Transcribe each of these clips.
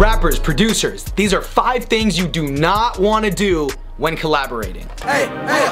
rappers, producers, these are 5 things you do not want to do when collaborating. Hey, hey,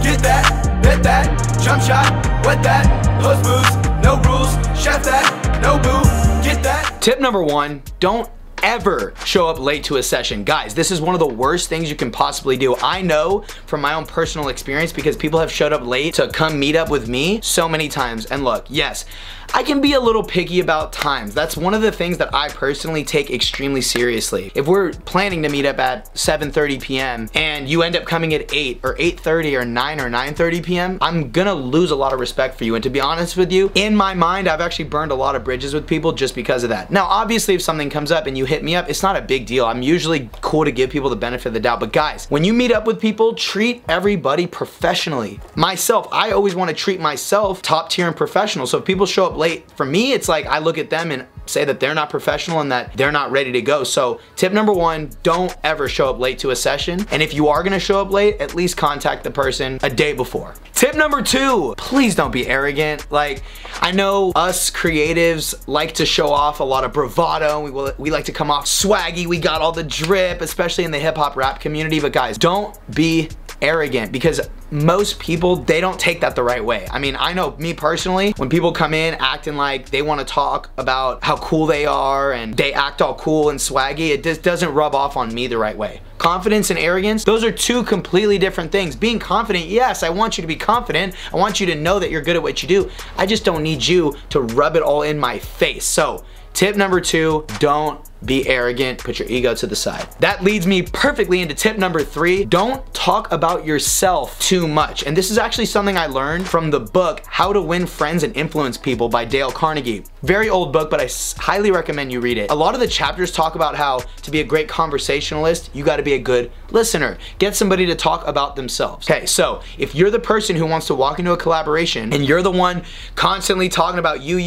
get that, bet that, jump shot, wet that, post moves, no rules, chef that, no boo, get that. Tip number 1, don't ever show up late to a session. Guys, this is one of the worst things you can possibly do. I know from my own personal experience because people have showed up late to come meet up with me so many times. And look, yes, I can be a little picky about times. That's one of the things that I personally take extremely seriously. If we're planning to meet up at 7:30 p.m. and you end up coming at 8 or 8:30 or 9 or 9:30 p.m., I'm gonna lose a lot of respect for you. And to be honest with you, in my mind, I've actually burned a lot of bridges with people just because of that. Now, obviously, if something comes up and you hit me up, it's not a big deal. I'm usually cool to give people the benefit of the doubt. But guys, when you meet up with people, treat everybody professionally. Myself, I always wanna treat myself top tier and professional. So if people show up late, for me, it's like I look at them and say that they're not professional and that they're not ready to go. So tip number 1, don't ever show up late to a session. And if you are gonna show up late, at least contact the person a day before. Tip number 2, please don't be arrogant. Like, I know us creatives like to show off a lot of bravado. We like to come off swaggy. We got all the drip, especially in the hip hop rap community. But guys, don't be arrogant because most people, they don't take that the right way. I mean, I know me personally, when people come in acting like they want to talk about how cool they are and they act all cool and swaggy, it just doesn't rub off on me the right way. Confidence and arrogance, those are 2 completely different things. Being confident, yes, I want you to be confident. I want you to know that you're good at what you do. I just don't need you to rub it all in my face. So tip number 2, don't be arrogant, put your ego to the side. That leads me perfectly into tip number 3, don't talk about yourself too much. And this is actually something I learned from the book, How to Win Friends and Influence People by Dale Carnegie. Very old book, but I highly recommend you read it. A lot of the chapters talk about how to be a great conversationalist, you gotta be a good listener. Get somebody to talk about themselves. Okay, so if you're the person who wants to walk into a collaboration and you're the one constantly talking about you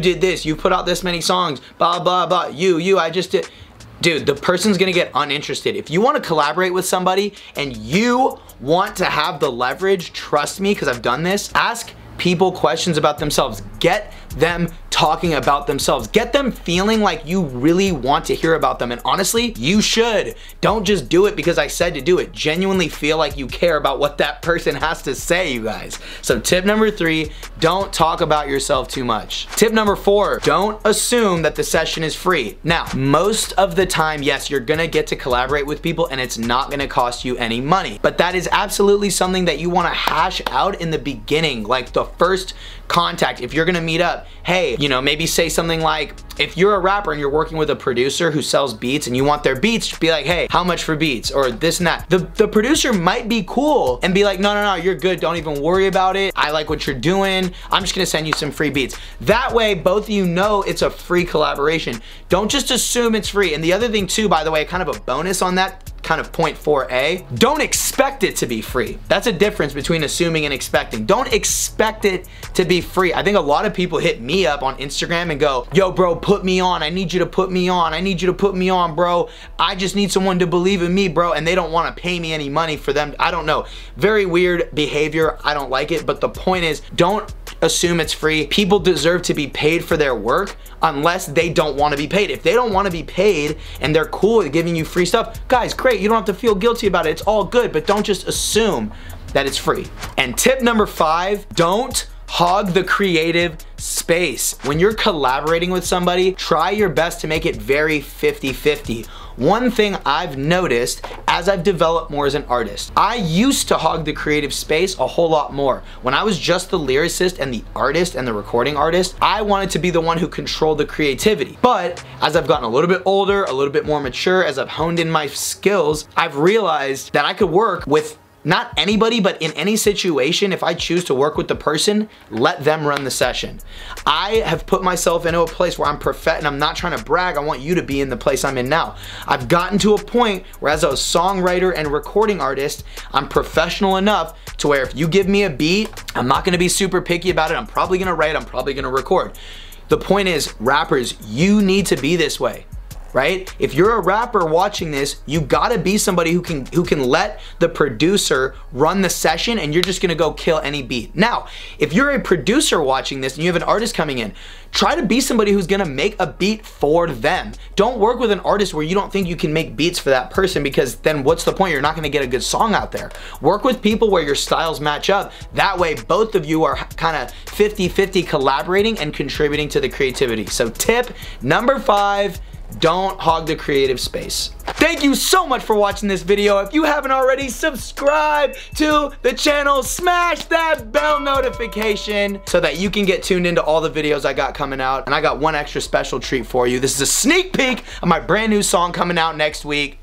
did this, you put out this many songs, blah, blah, blah, I just did. Dude, the person's gonna get uninterested. If you wanna collaborate with somebody and you want to have the leverage, trust me, because I've done this, ask people questions about themselves. Get them talking about themselves. Get them feeling like you really want to hear about them. And honestly, you should. Don't just do it because I said to do it. Genuinely feel like you care about what that person has to say, you guys. So tip number 3, don't talk about yourself too much. Tip number 4, don't assume that the session is free. Now, most of the time, yes, you're gonna get to collaborate with people and it's not gonna cost you any money. But that is absolutely something that you wanna hash out in the beginning, like the first contact. If you're gonna meet up, hey, you know, maybe say something like, if you're a rapper and you're working with a producer who sells beats and you want their beats, be like, hey, how much for beats or this and that. The producer might be cool and be like, no, no, no, you're good. Don't even worry about it. I like what you're doing. I'm just gonna send you some free beats. That way, both of you know it's a free collaboration. Don't just assume it's free. And the other thing too, by the way, kind of a bonus on that, kind of point 4A, don't expect it to be free. That's a difference between assuming and expecting. Don't expect it to be free. I think a lot of people hit me up on Instagram and go, yo bro, put me on. I need you to put me on. I need you to put me on, bro. I just need someone to believe in me, bro. And they don't want to pay me any money for them. I don't know. Very weird behavior. I don't like it. But the point is, don't assume it's free. People deserve to be paid for their work unless they don't want to be paid. If they don't want to be paid and they're cool with giving you free stuff, guys, great. You don't have to feel guilty about it. It's all good, but don't just assume that it's free. And tip number 5, don't hog the creative space. When you're collaborating with somebody, try your best to make it very 50-50. One thing I've noticed as I've developed more as an artist, I used to hog the creative space a whole lot more. When I was just the lyricist and the artist and the recording artist, I wanted to be the one who controlled the creativity. But as I've gotten a little bit older, a little bit more mature, as I've honed in my skills, I've realized that I could work with not anybody, but in any situation, if I choose to work with the person, let them run the session. I have put myself into a place where I'm perfect, and I'm not trying to brag. I want you to be in the place I'm in now. I've gotten to a point where as a songwriter and recording artist, I'm professional enough to where if you give me a beat, I'm not gonna be super picky about it. I'm probably gonna write, I'm probably gonna record. The point is, rappers, you need to be this way. right? If you're a rapper watching this, you gotta be somebody who can let the producer run the session, and you're just gonna go kill any beat. Now, if you're a producer watching this and you have an artist coming in, try to be somebody who's gonna make a beat for them. Don't work with an artist where you don't think you can make beats for that person, because then what's the point? You're not gonna get a good song out there. Work with people where your styles match up. That way, both of you are kind of 50-50 collaborating and contributing to the creativity. So tip number 5, don't hog the creative space. Thank you so much for watching this video. If you haven't already, subscribe to the channel, smash that bell notification so that you can get tuned into all the videos I got coming out. And I got one extra special treat for you. This is a sneak peek of my brand new song coming out next week.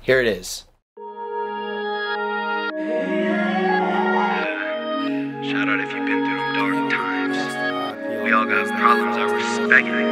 Here it is. Shout out if you've been through them dark times. We all got problems I respect.